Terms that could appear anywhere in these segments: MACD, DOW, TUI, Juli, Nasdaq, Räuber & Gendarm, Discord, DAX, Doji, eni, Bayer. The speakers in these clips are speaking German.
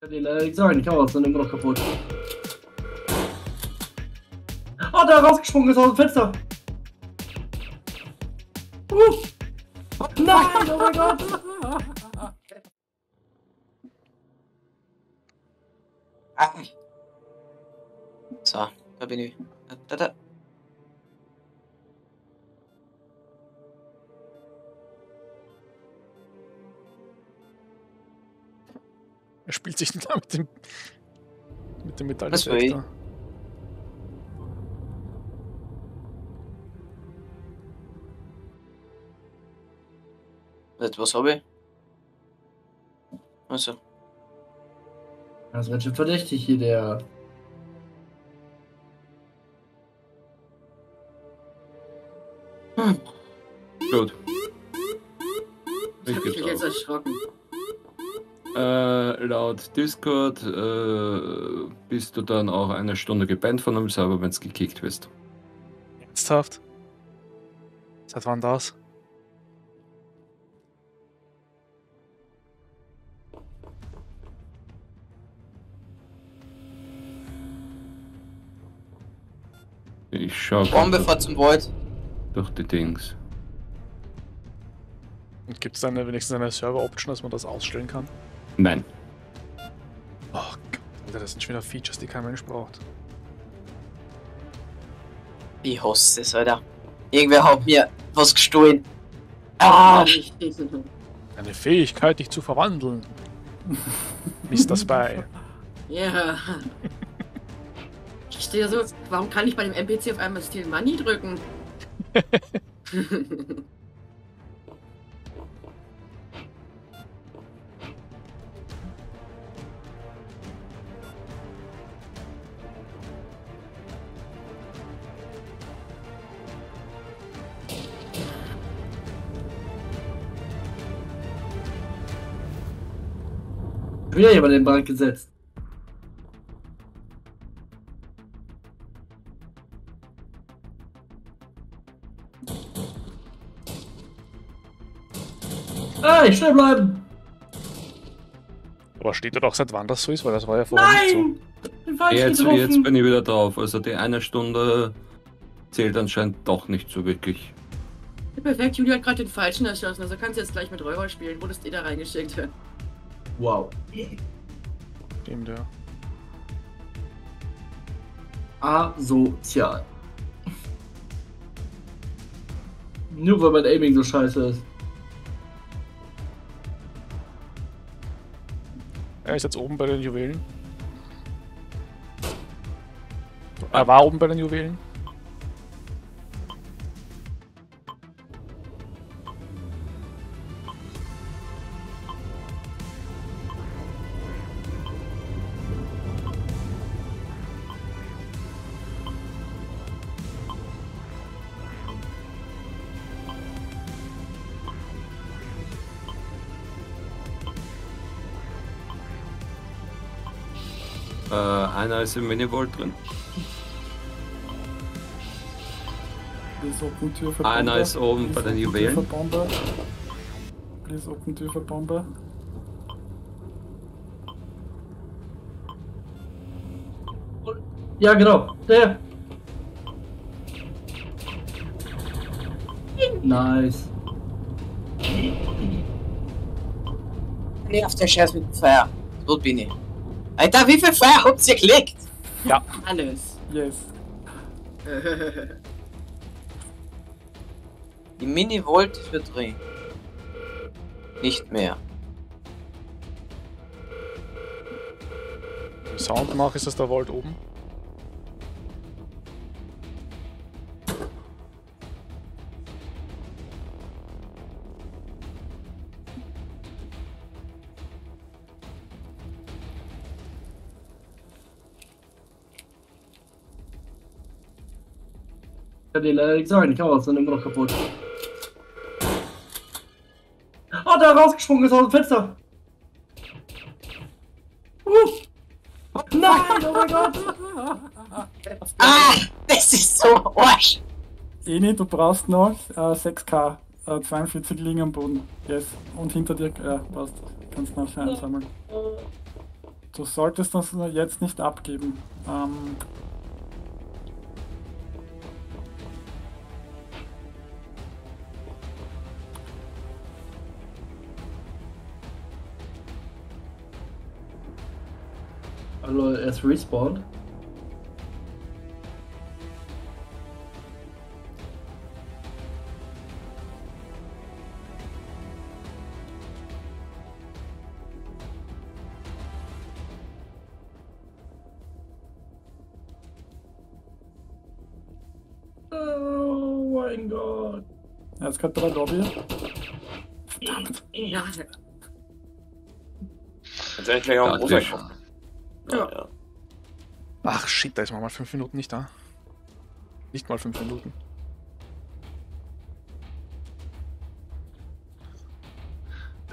Der lila Design-Chaos sind immer noch kaputt. Oh, der rausgesprungen ist aus dem Fenster. Oh nein, oh mein Gott. So, da bin ich. Da. Er spielt sich da mit dem Metalldetektor. Was habe ich? Also. Das ist ganz schön verdächtig hier, der. Gut. Ich hab mich jetzt erschrocken. Laut Discord bist du dann auch eine Stunde gebannt von einem Server, wenn es gekickt wirst. Ernsthaft? Seit wann das? Ich schau. Bombe zum Void. Durch die Dings. Und gibt es dann wenigstens eine Server-Option, dass man das ausstellen kann? Nein. Oh Gott, Alter, das sind schon wieder Features, die kein Mensch braucht. Ich hasse es, Alter. Irgendwer hat mir was gestohlen. Ah! Eine Fähigkeit, dich zu verwandeln. Ist das bei? Ja. Ich stehe so, warum kann ich bei dem NPC auf einmal Steal Money drücken? Wieder jemand in den Brand gesetzt. Hey, schnell bleiben! Aber steht da doch seit wann das so ist, weil das war ja vorher nicht so. Nein! Jetzt bin ich wieder drauf. Also die eine Stunde zählt anscheinend doch nicht so wirklich. Ja, perfekt, Juli hat gerade den Falschen erschossen, also kannst du jetzt gleich mit Räuber spielen. Wurdest eh da reingeschickt. Wow. Stimmt, ja. Asozial. Nur weil mein Aiming so scheiße ist. Er ist jetzt oben bei den Juwelen. Er war oben bei den Juwelen. Einer ist im Mini-Vault drin. Einer ist oben bei den Juwelen. Please open Tür für Bombe. Ja, genau. Der. Nice. Nee, auf der Scheiß mit dem Feuer. So bin ich. Alter, wie viel Feuer habt ihr gelegt? Ja. Alles. Yes. Die Mini-Volt wird drin. Nicht mehr. Im Sound nach ist das der Volt oben. Die Design-Chaos sind immer noch kaputt. Oh, der rausgesprungen ist aus dem Fenster. Nein, oh mein Gott. Ah, das ist so Arsch. Eni, du brauchst noch 6K. 42 liegen am Boden. Yes. Und hinter dir, passt. Kannst nachher einsammeln. Du solltest das jetzt nicht abgeben. Also es respawned. Oh mein Gott. Ja, es gab 3 Lobby. Verdammt. Ja. Jetzt hätte ich gleich auch runtergekommen. Ja. Ja. Ach shit, da ist man mal 5 Minuten nicht da. Nicht mal 5 Minuten.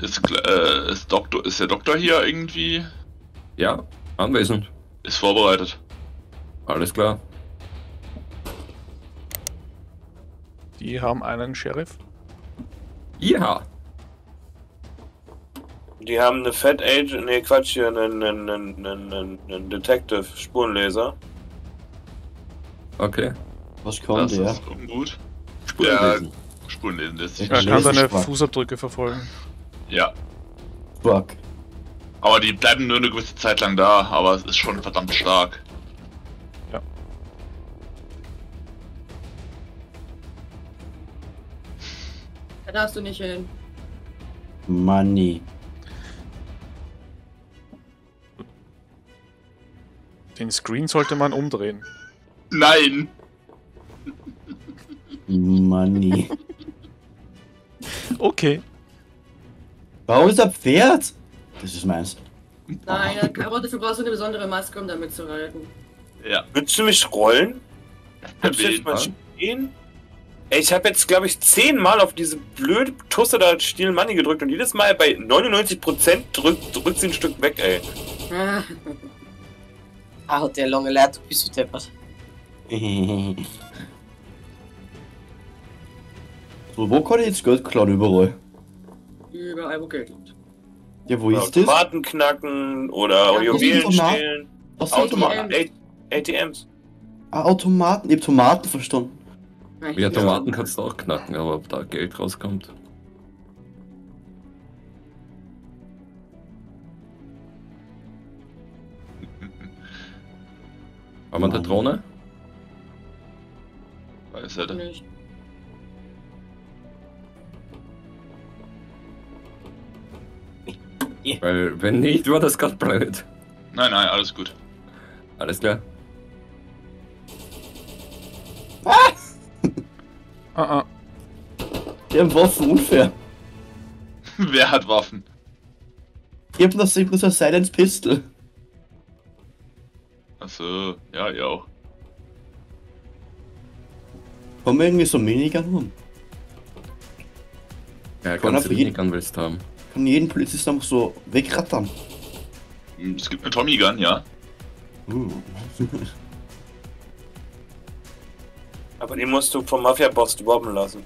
Ist der Doktor hier irgendwie? Ja, anwesend. Ist vorbereitet. Alles klar. Die haben einen Sheriff. Ja. Die haben eine Fat Agent, ne Quatsch, hier einen Detective, Spurenleser. Okay. Was kommt der? Das ist ungut. Spurenlesen. Ja, Spurenlesen lässt sich. Man kann seine Fußabdrücke verfolgen. Ja. Bug. Aber die bleiben nur eine gewisse Zeit lang da, aber es ist schon verdammt stark. Ja. Da darfst du nicht hin. Money. Den Screen sollte man umdrehen. Nein! Money. Okay. Warum ist er Pferd? Das ist meins. Nein, aber dafür brauchst du eine besondere Maske, um damit zu reiten. Ja. Willst du mich rollen? Willst du mich mal stehen? Ey, ich habe jetzt, glaube ich, 10 Mal auf diese blöde Tusse da Steel Money gedrückt und jedes Mal bei 99% drückt sie ein Stück weg, ey. Ah, der lange Leute, du bist deppert. So, wo kann ich jetzt Geld klauen? Überall. Überall, wo Geld gibt. Ja, wo ist das? Automaten knacken oder Juwelen stehlen. Was sind Automaten? ATMs. Ah, Automaten? Ich hab Tomaten verstanden. Ja, Tomaten kannst du auch knacken, aber ob da Geld rauskommt. War man der Drohne? Weiß er nicht. Weil, wenn nicht, war das gerade blöd. Nein, nein, alles gut. Alles klar. Was? Ah, ah. Die haben Waffen, unfair. Wer hat Waffen? Ich hab noch so Silence Pistol. Achso, ja, ihr auch. Kommen wir irgendwie so Minigun rum? Ja, kannst du Minigun willst haben. Kann jeden Polizist einfach so wegrattern. Es gibt eine Tommy Gun, ja. Aber die musst du vom Mafia-Boss droppen lassen.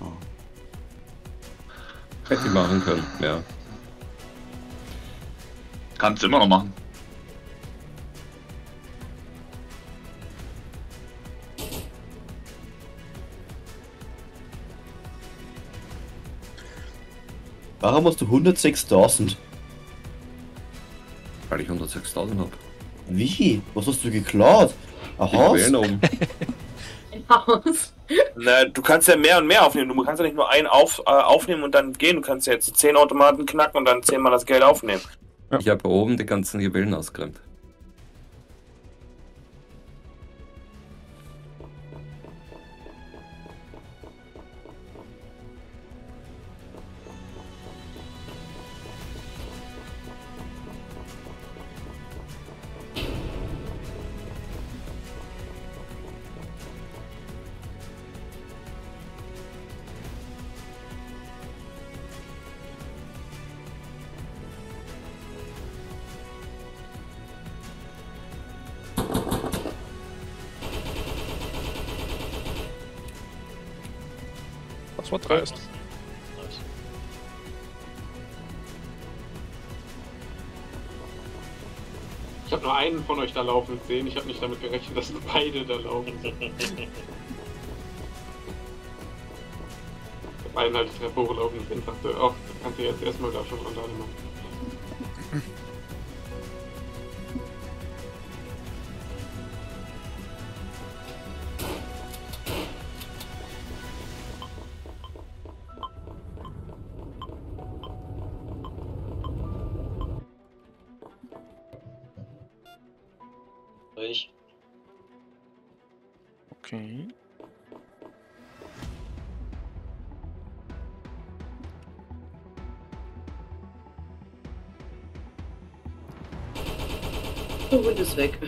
Oh. Hätte ich machen können, ja. Kannst du immer noch machen. Warum hast du 106.000? Weil ich 106.000 hab. Wie? Was hast du geklaut? Ein Haus? Ein Haus? Na, du kannst ja mehr und mehr aufnehmen. Du kannst ja nicht nur einen aufnehmen und dann gehen. Du kannst ja jetzt so 10 Automaten knacken und dann 10 Mal das Geld aufnehmen. Ja. Ich habe oben die ganzen Juwelen ausgeräumt. Das war dreist. Ich habe nur einen von euch da laufen sehen. Ich habe nicht damit gerechnet, dass beide da laufen. Ich habe einen halt die Treppe hoch laufen sehen. Ich dachte, oh, das kannst du jetzt erstmal da schon runter machen. Okay. Der Hund ist weg.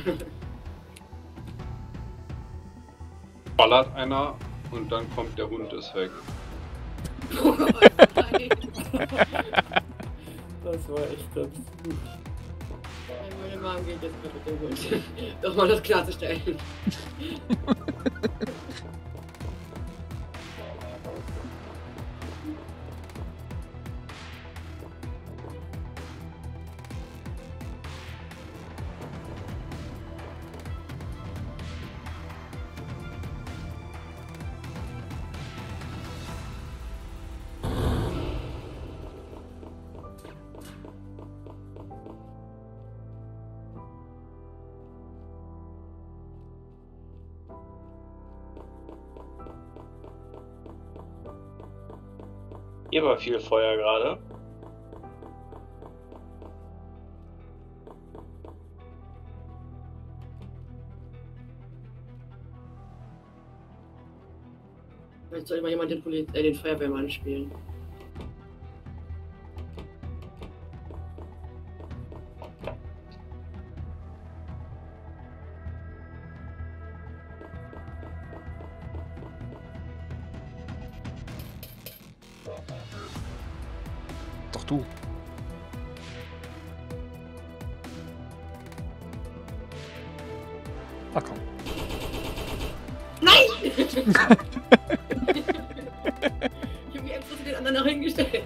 Ballert einer und dann kommt der Hund ist weg. Oh Gott, nein. Das war echt absurd. Meine Mom geht jetzt mit dem Hund. Doch mal das klarzustellen. Hier war viel Feuer gerade. Vielleicht sollte mal jemand den Feuerwehrmann spielen. Doch du. Ah komm. Nein! Ich hab mich einfach zu den anderen noch hingestellt.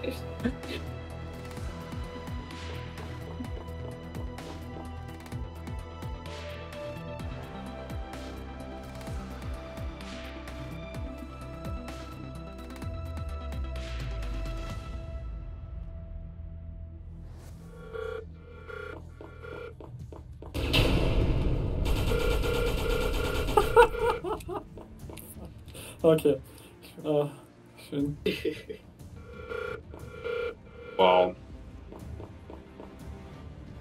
Okay. Ah, schön. Wow.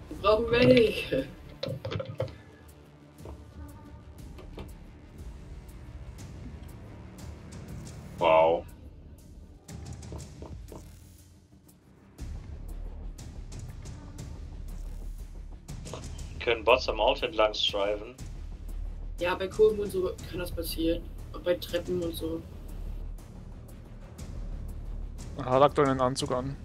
Wir brauchen welche. Wow. Wir können Bots am Auto entlang striven. Ja, bei Kurven und so kann das passieren. Bei Treppen und so. Ah, lag doch einen Anzug an.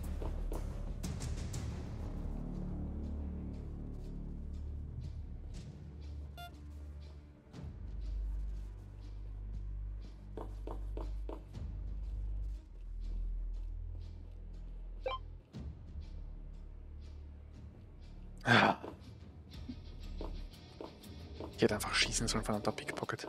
Ah. Ich hätte einfach schießen sollen, verdammter Pickpocket.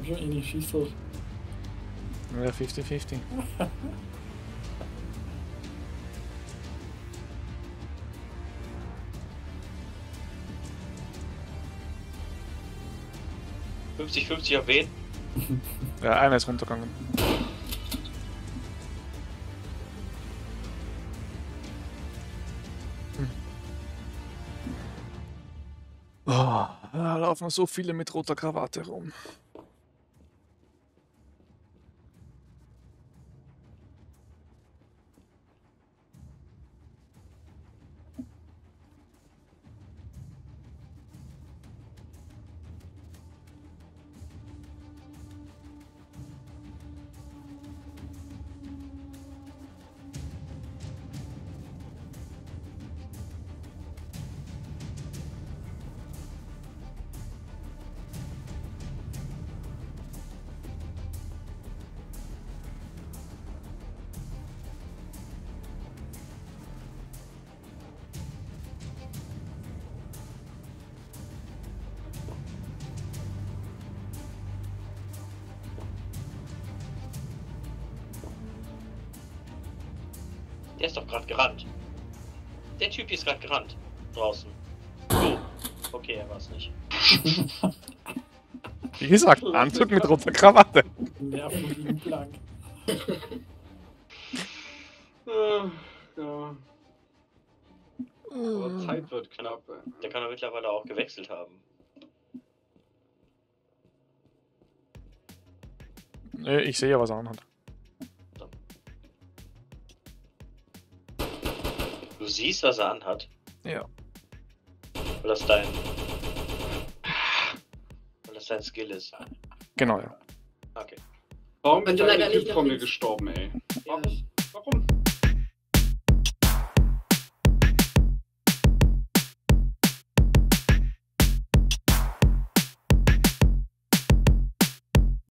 Komm schon in die Schießel. Ja, 50-50. auf wen? Ja, einer ist runtergegangen. Oh, da laufen so viele mit roter Krawatte rum. Der ist doch gerade gerannt. Der Typ ist gerade gerannt. Draußen. Oh. Okay, er war's nicht. Wie gesagt, Anzug mit roter Krawatte. Nerven blank. Ja. Aber Zeit wird knapp. Der kann ja mittlerweile auch gewechselt haben. Nee, ich sehe ja, was er anhat. Du siehst, was er anhat? Ja. Weil das dein Skill ist. Genau, ja. Okay. Warum ist der Typ von mir gestorben, ey? Ja.